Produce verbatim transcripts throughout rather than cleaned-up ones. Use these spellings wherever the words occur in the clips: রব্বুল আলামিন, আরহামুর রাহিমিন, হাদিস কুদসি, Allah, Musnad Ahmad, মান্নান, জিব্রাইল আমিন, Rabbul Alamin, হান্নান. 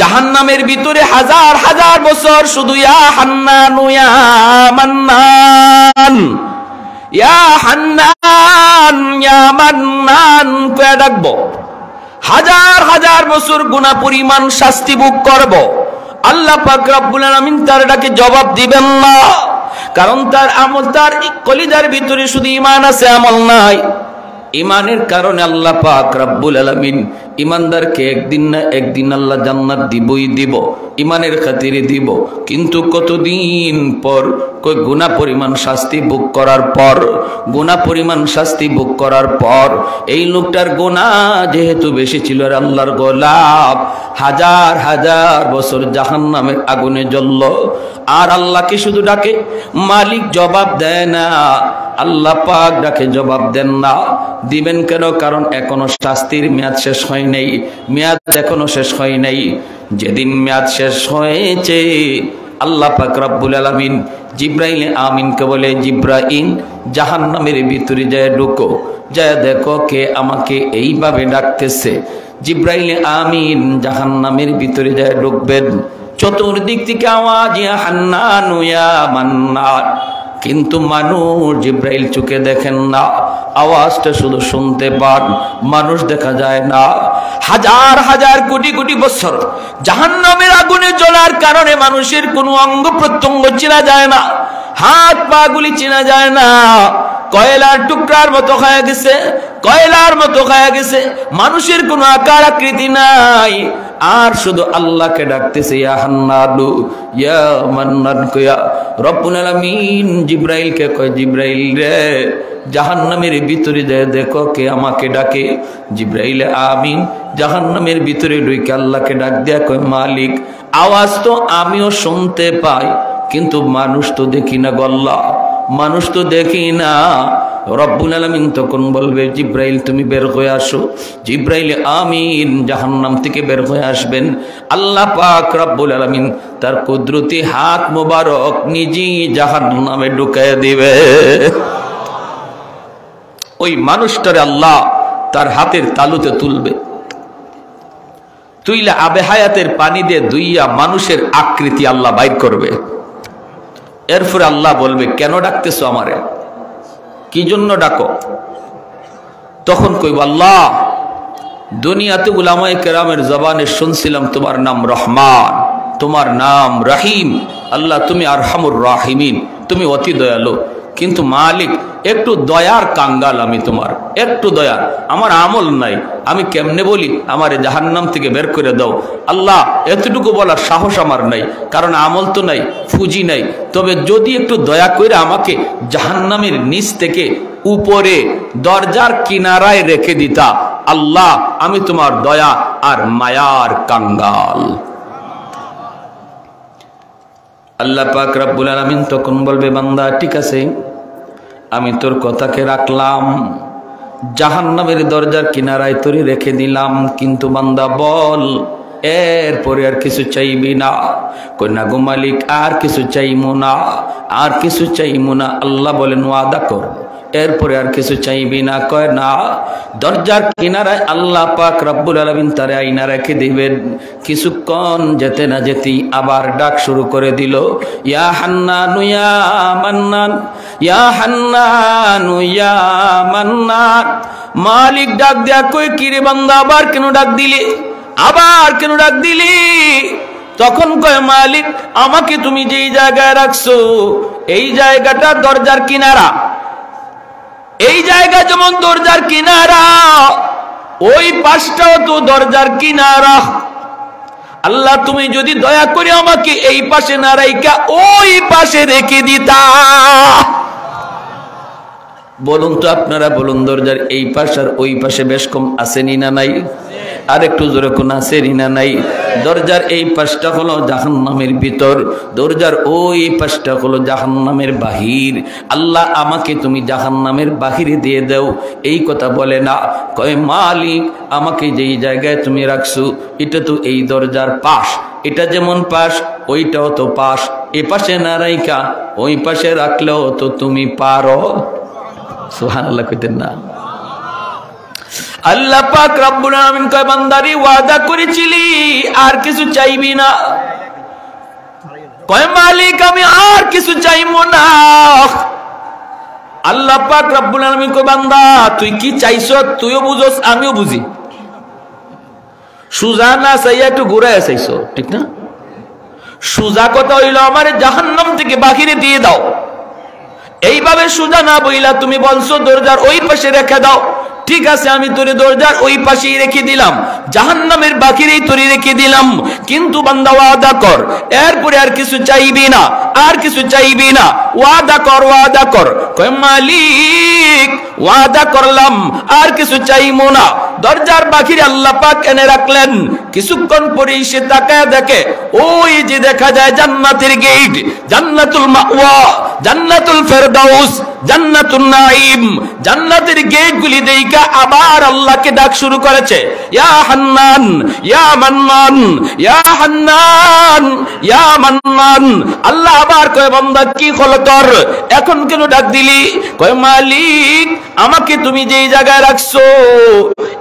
জাহান্নামের ভিতরে হাজার হাজার বছর শুধু ইয়া হান্নান ইয়া মান্নান ইয়া হান্নান ইয়া মান্নান কইয়া ডাকবো, হাজার হাজার বছর গুনাহ পরিমাণ শাস্তি ভোগ করব। আল্লাহ পাক রব্বুল আলামিন তার ডাকে জবাব দিবেন না, কারণ তার আমল, তার কলিজার ভিতরে শুধু ঈমান আছে, আমল নাই। ঈমানের কারণে আল্লাহ পাক রব্বুল আলামিন ইমানদারকে একদিন না একদিন আল্লাহ জান্নাত দিবই দিব, ইমানের খাতিরে দিব। কিন্তু কতদিন পর? কই গুনাহ পরিমাণ শাস্তি ভোগ করার পর। গুনাহ পরিমাণ শাস্তি ভোগ করার পর এই লোকটার গুনাহ যেহেতু বেশি ছিল, আর আল্লাহর গোলাপ হাজার হাজার বছর জাহান্নামের আগুনে জ্বলল। আর আল্লাহকে শুধু ডাকে, মালিক জবাব দেয় না, আল্লাহ পাক ডাকে জবাব দেন না। দিবেন কেন? কারণ এখনো শাস্তির মেয়াদ শেষ হয় নাই, মেয়াদ এখনো শেষ হয় নাই। যেদিন মেয়াদ শেষ হয়েছে, আল্লাহ পাক রব্বুল আলামিন জিব্রাইল আমিনকে বলে, জিব্রাইল জাহান্নামের ভিতরে যায় ঢুকো, যায় দেখো কে আমাকে এইভাবে ডাকতেছে। জিব্রাইল আমিন জাহান্নামের ভিতরে যায় ঢুকবেন, চতুর্দিক থেকে আওয়াজ ইয়া হান্নান ইয়া মান্নান। কিন্তু মানুষ জিব্রাইল চোখে দেখেন না, আওয়াজটা শুধু শুনতে পান, মানুষ দেখা যায় না। হাজার হাজার কোটি কোটি বছর জাহান্নামের আগুনে জ্বলার কারণে মানুষের কোনো অঙ্গ প্রত্যঙ্গ চেনা যায় না, হাত পা গুলি চেনা যায় না, কয়লার টুকরার মতো খায়া গেছে, কয়লার মতো খায়া গেছে, মানুষের কোনো আকার আকৃতি নাই। আর শুধু আল্লাহকে ডাকতেছে ইয়া হান্নানু ইয়া মান্নান কয়া। রব্বুল আলামিন জিব্রাইলকে কয়, জিব্রাইল রে জাহান্নামের ভিতরে যায় দেখো কে আমাকে ডাকে। জিব্রাইল আমিন জাহান্নামের ভিতরে ঢুকে আল্লাহকে ডাক দেয়া, কয় মালিক আওয়াজ তো আমিও শুনতে পাই, কিন্তু মানুষ তো দেখি না গল্লা, মানুষ তো দেখি না। রব্বুল আলামিন তখন বলবে, জিব্রাইল তুমি বের হয়ে আসো। জিব্রাইল আমিন জাহান্নাম থেকে বের হয়ে আসবেন। আল্লাহ পাক রব্বুল আলামিন তার কুদরতি হাত মোবারক নিজে জাহান্নামে ঢুকায় দিবে। ওই মানুষটারে আল্লাহ তার হাতের তালুতে তুলবে, তুইলা আবে হায়াতের পানি দিয়ে দুইয়া মানুষের আকৃতি আল্লাহ বাইর করবে। এরপরে আল্লাহ বলবে, কেন ডাকতেছো আমারে, কি জন্য ডাকো? তখন কইব আল্লাহ, দুনিয়াতে উলামায়ে কেরামের জবানে শুনছিলাম তোমার নাম রহমান, তোমার নাম রহিম, আল্লাহ তুমি আরহামুর রাহিমিন, তুমি অতি দয়ালু। কিন্তু মালিক একটু দয়ার কাঙ্গাল আমি, তোমার একটু দয়া, আমার আমল নাই, আমি কেমনে বলি আমারে জাহান্নাম থেকে বের করে দাও? আল্লাহ এতটুকু বলার সাহস আমার নাই, কারণ আমল তো নাই, ফুজি নাই। তবে যদি একটু দয়া করে আমাকে জাহান্নামের নিচ থেকে উপরে দরজার কিনারায় রেখে দিতা, আল্লাহ আমি তোমার দয়া আর মায়ার কাঙ্গাল। আল্লাহ পাক রব্বুল আলামিন তখন বলবে, বান্দা ঠিক আছে, আমি তোর কথাকে রাখলাম, জাহান্নামের দরজার কিনারায় তোরে রেখে দিলাম, কিন্তু বান্দা বল এরপরে আর কিছু চাইবি না। কন্যা গো মালিক আর কিছু চাইমু না, আর কিছু চাইমু না। আল্লাহ বলেন, ওয়াদা কর এরপরে আর কিছু চাইবি না? কয় না। দরজার কিনারায় আল্লাহ পাক রব্বুল আলামিন তারে আয়না রেখে দিবেন। কিছুক্ষণ যেতে না যেতেই আবার ডাক শুরু করে দিল, ইয়া হান্নানু ইয়া মান্নান ইয়া হান্নানু ইয়া মান্নান। মালিক ডাক দেয়া, কই কিরে বান্দা আবার কেন ডাক দিলি, আবার কেন ডাক দিলি? তখন কয় মালিক, আমাকে তুমি যেই জায়গায় রাখছো এই জায়গাটা দরজার কিনারা, এই জায়গা যেমন দরজার কিনারা, ওই পাশটাও তো দরজার কিনারা। আল্লাহ তুমি যদি দয়া করে আমাকে এই পাশে না রাইখা ওই পাশে রেখে দিতা, বলুন তো আপনারা বলুন, দরজার এই পাশ আর ওই পাশে বেশ কম আছে নি না নাই? আর একটু জোরে কোন আছে নি না নাই? দরজার এই পাশটা হলো জাহান্নামের ভিতর, দরজার ওই পাশটা হলো জাহান্নামের বাহির। আল্লাহ আমাকে তুমি জাহান্নামের বাহিরে দিয়ে দাও এই কথা বলে না, কয় মালিক আমাকে যেই জায়গায় তুমি রাখছো এটা তো এই দরজার পাশ, এটা যেমন পাশ ওইটাও তো পাশ, এ পাশে না রাইখা ওই পাশে রাখলেও তো তুমি পারো। সুবহানাল্লাহ কইতেন না? আল্লাহ পাক রব্বুল আলামিন কয় বান্দারে ওয়াদা করেছিলি আর কিছু চাইবি না, কয় মালিক আমি আর কিছু চাইবো না। আল্লাহ পাক রব্বুল আলামিন কয় বান্দা তুই কি চাইছ তুইও বুঝোস আমিও বুঝি, সুজা না চাইয়া একটু ঘুরাইয়া চাইছ, ঠিক না? সুজা কথা হইল আমার জাহান্নাম থেকে বাহিরে দিয়ে দাও, এইভাবে সুজা না বইলা তুমি বলছো দরজার ওই পাশে রেখে দাও, ঠিক আছে আমি তোরে দরজার ওই পাশেই রেখে দিলাম, জাহান্নামের বাহিরেই তোরে রেখে দিলাম, কিন্তু বান্দা ওয়াদা কর এরপরে আর কিছু চাইবি না, আর কিছু চাইবি না, ওয়াদা কর ওয়াদা কর। কয় মালিক ওয়াদা করলাম আর কিছু চাইবো না। দরজার বাহিরে আল্লাহ পাক এনে রাখলেন, কিছুক্ষণ পরে সে তাকায় দেখে ওই যে দেখা যায় জান্নাতের গেট, জান্নাতুল মাওয়া, জান্নাতুল ফেরদাউস, জান্নাতুন নাঈম, জান্নাতের গেটগুলি দেইকা আবার আল্লাহকে ডাক শুরু করেছে, ইয়া হান্নান ইয়া মান্নান ইয়া হান্নান ইয়া মান্নান। আল্লাহ আবার কয় বান্দা কি হলো তোর, এখন কেন ডাক দিলি? কয় মালিক আমাকে তুমি যেই জায়গায় রাখছো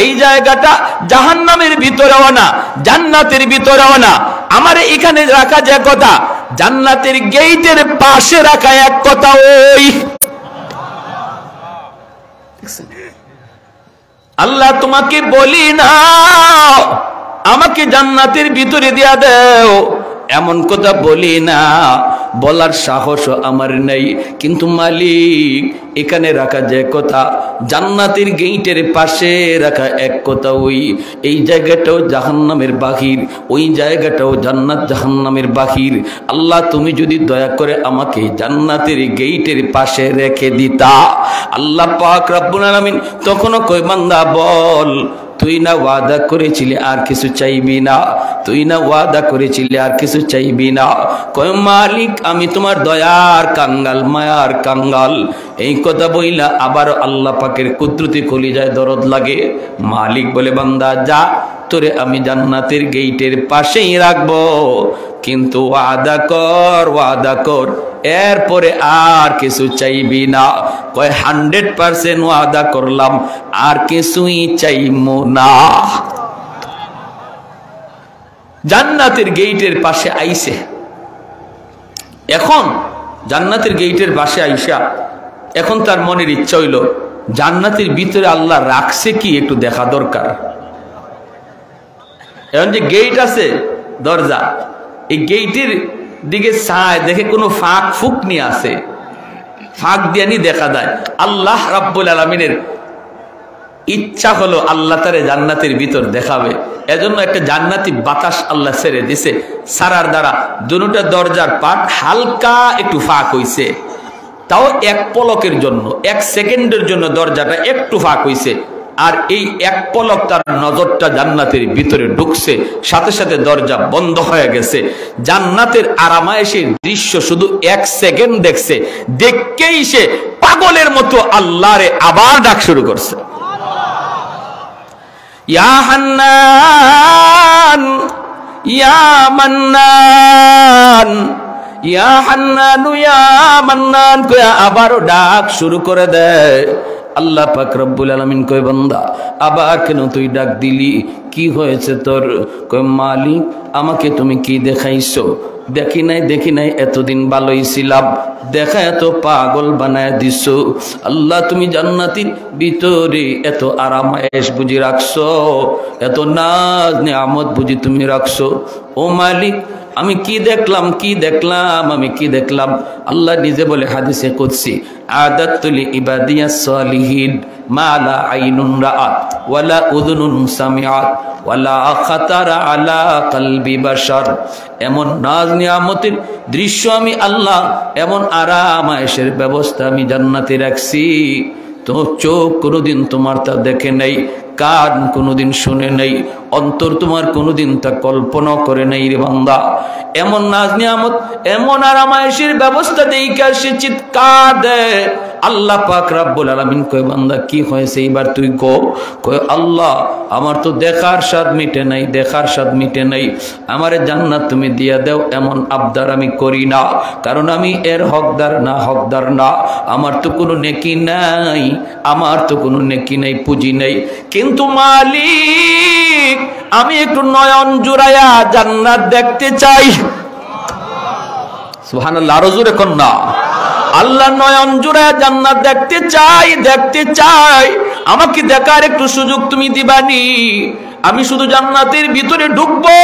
এই জায়গাটা জাহান্নামের ভিতরেও না জান্নাতের ভিতরেও না, আমার এখানে রাখা যে কথা জান্নাতের গেইটের পাশে রাখা এক কথা ওই। আল্লাহ তোমাকে বলি না আমাকে জান্নাতের ভিতরে দিয়া দেও, এমন কথা বলি না, বলার সাহস আমার নেই, কিন্তু মালিক এখানে রাখা যে কথা জান্নাতের গেইটের পাশে রাখা এক কথা ওই, এই জায়গাটাও জাহান্নামের বাহির, ওই জায়গাটাও জান্নাত জাহান্নামের বাহির, আল্লাহ তুমি যদি দয়া করে আমাকে জান্নাতের গেইটের পাশে রেখে দিতা। আল্লাহ পাক রব্বুল আলামিন তখনও কয় বান্দা বল তুই না ওয়াদা করেছিলি আর কিছু চাইবি না, তুই না ওয়াদা করেছিলি আর কিছু চাইবি না। কয় মালিক আমি তোমার দয়ার কাঙ্গাল, মায়ার কাঙ্গাল, এই কথা বইলা আবার আল্লাহ পাকের কুদরতি কলিজায় দরদ লাগে। মালিক বলে বান্দা যা তোরে আমি জান্নাতের গেইটের পাশেই রাখবো, কিন্তু ওয়াদা কর ওয়াদা কর এরপরে আর কিছু চাইবি না। কয় হান্ড্রেড পার্সেন্ট ওয়াদা করলাম আর কিছুই চাইব না। জান্নাতের গেইটের পাশে আইসে, এখন জান্নাতের গেইটের পাশে আইসা এখন তার মনের ইচ্ছা হইল জান্নাতের ভিতরে আল্লাহ রাখছে কি একটু দেখা দরকার। এখন যে গেইট আছে দরজা, এই গেইটের দিকে চায় দেখে কোনো ফাঁক ফুক নিয়ে আসে, ফাঁক দিয়ে নি দেখা যায়। আল্লাহ রাব্বুল আলামিনের ইচ্ছা হলো আল্লাহ তারে জান্নাতের ভিতর দেখাবে, এজন্য একটা জান্নাতি বাতাস আল্লাহ ছেড়ে দিছে, সারার দ্বারা দুটা দরজার পাট হালকা একটু ফাঁক হইছে, তাও এক পলকের জন্য, এক সেকেন্ডের জন্য দরজাটা একটু ফাঁক হইছে, আর এই এক পলক তার নজরটা জান্নাতের ভিতরে ঢুকছে, সাথে সাথে দরজা বন্ধ হয়ে গেছে। জান্নাতের আরামায়েশের দৃশ্য শুধু এক সেকেন্ড দেখছে, দেখকেই সে পাগলের মতো আল্লাহরে আবার ডাক শুরু করছে, ইয়া হান্নান ইয়া মান্নান ইয়া হান্নানু ইয়া মান্নান কয়া আবারও ডাক শুরু করে দেয়। আল্লাহ পাক রব্বুল আলামিন কয় বান্দা আবার কেন তুই ডাক দিলি, কি হয়েছে তোর? কয় মালিক আমাকে তুমি কি দেখাইছো? দেখি নাই দেখি নাই, এতদিন ভালোই ছিলাম, দেখা এত পাগল বানায় দিছো। আল্লাহ তুমি জান্নাতের ভিতরে এত আরামায়েশ বুঝি রাখছো, এত নাজ নিয়ামত বুঝি তুমি রাখছো। ও মালিক আমি কি দেখলাম কি দেখলাম আমি কি দেখলাম? আল্লাহ নিজে বলে হাদিসে কুদসি, আদাতুল ইবাদিয়াস সালিহিন মা লা আইনুন রাআত ওয়া লা উযুনুন সামিআত ওয়া লা খাতারা আলা কলবি বাশার। এমন নাজ নিয়ামতের দৃশ্য আমি আল্লাহ, এমন আরামায়েশের ব্যবস্থা আমি জান্নাতে রাখছি, তো চোখ কোনোদিন তোমার তা দেখে নাই, কান কোনোদিন শুনে নাই, অন্তর তোমার কোনোদিন তা কল্পনা করে নাই রে বান্দা। এমন নাজ নিয়ামত, এমন আরামায়েশের ব্যবস্থা দেইকা সে চিৎকার দেয়, আল্লাহ পাক রাব্বুল আলামিন কয়, বান্দা কি হয়েছে এবার তুই গো। কয়, আল্লাহ আমার তো দেখার স্বাদ মিটে নাই, দেখার স্বাদ মিটে নাই, আমারে জান্নাত তুমি দিয়া দাও এমন আবদার আমি করি না, কারণ আমি এর হকদার না, হকদার না, আমার তো কোনো নেকি নাই, আমার তো কোনো নেকি নাই, পুঁজি নাই, কিন্তু মালিক আমি একটু নয়ন জুড়াইয়া জান্নাত দেখতে চাই। সুবহানাল্লাহ, আরো জোরে কোন না, আল্লাহ নয়ন জুড়াইয়া জান্নাত দেখতে চাই, দেখতে চাই, আমাকে দেখার একটু সুযোগ তুমি দিবানি, আমি শুধু জান্নাতের ভিতরে ঢুকবো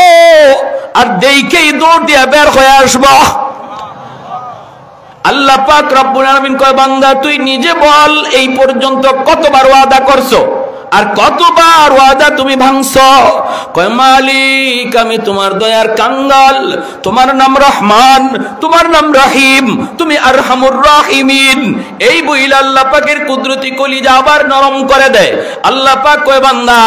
আর দেখেই দৌড় দিয়ে বের হয়ে আসবো। আল্লাহ পাক রব্বুল আলামিন কয়, বান্দা তুই নিজে বল এই পর্যন্ত কতবার ওয়াদা করছো আর কতবার ওয়াদা তুমি ভাঙছো। কয়, মালিক আমি তোমার দয়ার কাঙ্গাল, তোমার নাম রহমান, তোমার নাম রহিম, তুমি আরহামুর রাহিমিন। এই বইলা আল্লাহ পাকের কুদরতি কলিজা আবার নরম করে দেয়। আল্লাহ পাক কয়, বান্দা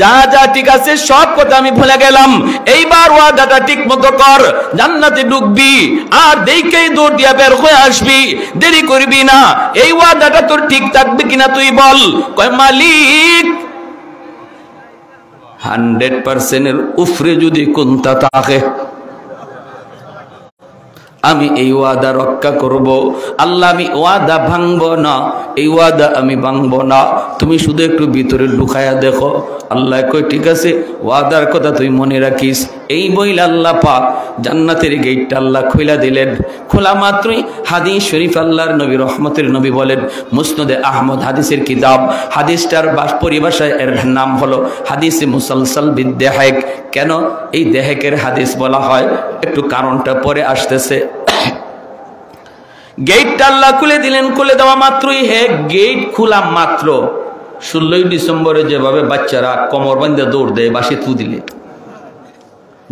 যা যা ঠিক আছে সব কথা আমি ভুলে গেলাম, এইবার ওয়াদাটা ঠিক মতো কর, জান্নাতে ঢুকবি আর দেখেই দৌড় দিয়া বের হয়ে আসবি, দেরি করবি না, এই ওয়াদাটা তোর ঠিক থাকবে কিনা তুই বল। কয়, মালিক হান্ড্রেড পার্সেন্টের উফরে যদি কোনটা থাকে আমি এই ওয়াদা রক্ষা করব। আল্লাহ আমি ওয়াদা ভাঙবো না, এই ওয়াদা আমি ভাঙবো না, তুমি শুধু একটু ভিতরে ঢুকায়া দেখো। আল্লাহ কয়, ঠিক আছে, ওয়াদার কথা তুই মনে রাখিস। এই বইলা আল্লাহ পাক জান্নাতের গেটটা আল্লাহ খোলা দিলেন। খোলা মাত্রই হাদিস শরীফ আল্লাহর নবী রহমতের নবী বলেন, মুসনাদে আহমদ হাদিসের কিতাব, হাদিসটার পরিভাষায় এর নাম হলো হাদিস মুসালসাল বিল দেহাক। কেন এই দেহাকের হাদিস বলা হয়, একটু কারণটা পরে আসতেছে। গেটটা আল্লাহ খুলে দিলেন, খুলে দেওয়া মাত্রই, হে গেট খোলা মাত্র, ষোলোই ডিসেম্বরে যেভাবে বাচ্চারা কোমর বাঁধা দৌড় দেয়, বাসে তু দিলে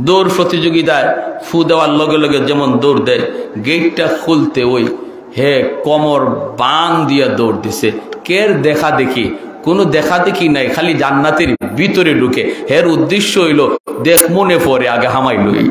দৌড় প্রতিযোগিতায় ফু দেওয়ার লগে লগে যেমন দৌড় দেয়, গেটটা খুলতে ওই হে কোমর বান দিয়া দৌড় দিছে। কের দেখা দেখি, কোনো দেখা দেখি নাই, খালি জান্নাতের ভিতরে ঢুকে। হের উদ্দেশ্য হইল দেখ মনে পড়ে আগে হামাই লই।